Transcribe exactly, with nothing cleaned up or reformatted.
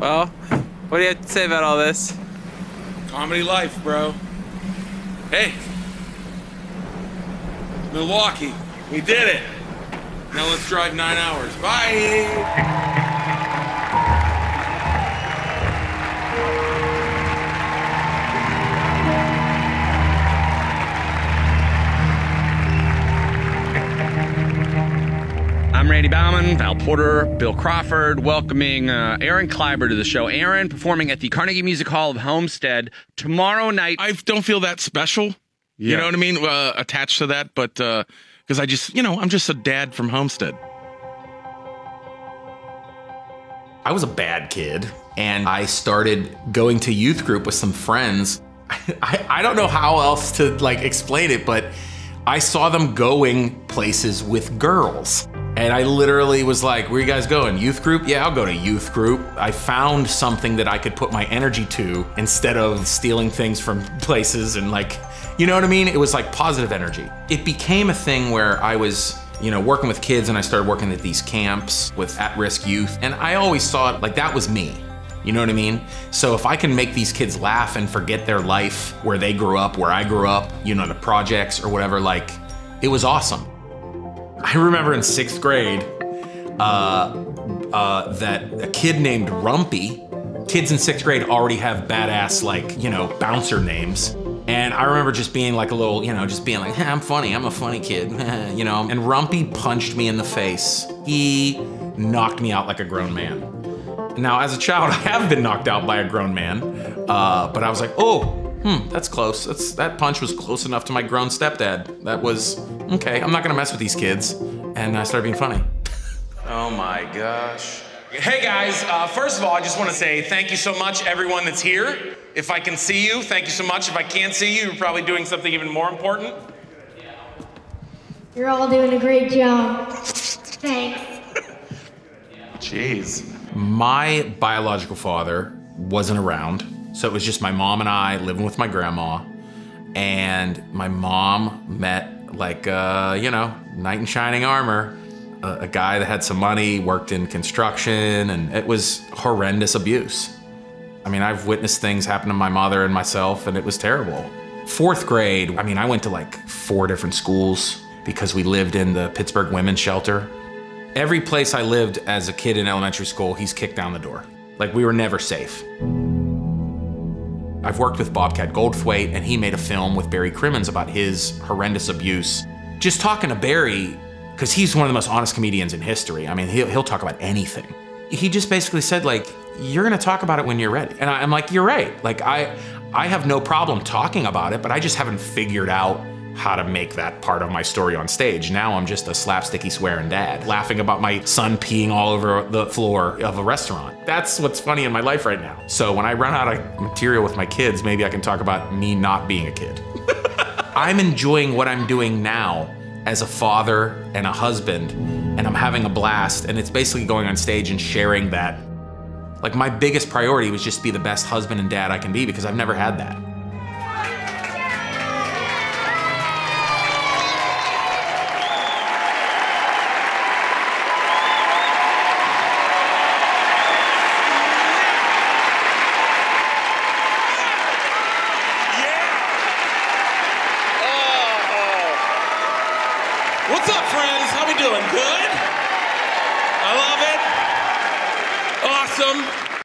Well, what do you have to say about all this? Comedy life, bro. Hey, Milwaukee, we did it. Now let's drive nine hours. Bye. I'm Randy Bauman, Val Porter, Bill Crawford, welcoming uh, Aaron Kleiber to the show. Aaron performing at the Carnegie Music Hall of Homestead tomorrow night. I don't feel that special, yeah. you know what I mean, uh, attached to that, but because uh, I just, you know, I'm just a dad from Homestead. I was a bad kid, and I started going to youth group with some friends. I, I don't know how else to, like, explain it, but I saw them going places with girls. And I literally was like, where you guys going? Youth group? Yeah, I'll go to youth group. I found something that I could put my energy to instead of stealing things from places and, like, you know what I mean? It was like positive energy. It became a thing where I was, you know, working with kids, and I started working at these camps with at-risk youth. And I always saw it like that was me. You know what I mean? So if I can make these kids laugh and forget their life, where they grew up, where I grew up, you know, the projects or whatever, like, it was awesome. I remember in sixth grade uh, uh, that a kid named Rumpy, kids in sixth grade already have badass, like, you know, bouncer names. And I remember just being like a little, you know, just being like, hey, I'm funny, I'm a funny kid, you know? And Rumpy punched me in the face. He knocked me out like a grown man. Now, as a child, I have been knocked out by a grown man, uh, but I was like, oh, hmm, that's close. That's, that punch was close enough to my grown stepdad. That was, okay, I'm not gonna mess with these kids. And I started being funny. Oh my gosh. Hey guys, uh, first of all, I just wanna say thank you so much, everyone that's here. If I can see you, thank you so much. If I can't see you, you're probably doing something even more important. You're all doing a great job. Thanks. Jeez. My biological father wasn't around. So it was just my mom and I living with my grandma, and my mom met, like, uh, you know, knight in shining armor, a, a guy that had some money, worked in construction, and it was horrendous abuse. I mean, I've witnessed things happen to my mother and myself, and it was terrible. Fourth grade, I mean, I went to like four different schools because we lived in the Pittsburgh Women's Shelter. Every place I lived as a kid in elementary school, he's kicked down the door. Like, we were never safe. I've worked with Bobcat Goldthwait, and he made a film with Barry Crimmins about his horrendous abuse. Just talking to Barry, because he's one of the most honest comedians in history. I mean, he'll, he'll talk about anything. He just basically said, like, you're gonna talk about it when you're ready. And I, I'm like, you're right. Like, I, I have no problem talking about it, but I just haven't figured out how to make that part of my story on stage. Now I'm just a slapsticky swearing dad, laughing about my son peeing all over the floor of a restaurant. That's what's funny in my life right now. So when I run out of material with my kids, maybe I can talk about me not being a kid. I'm enjoying what I'm doing now as a father and a husband, and I'm having a blast, and it's basically going on stage and sharing that. Like, my biggest priority was just to be the best husband and dad I can be, because I've never had that. What's up, friends? How we doing? Good? I love it. Awesome.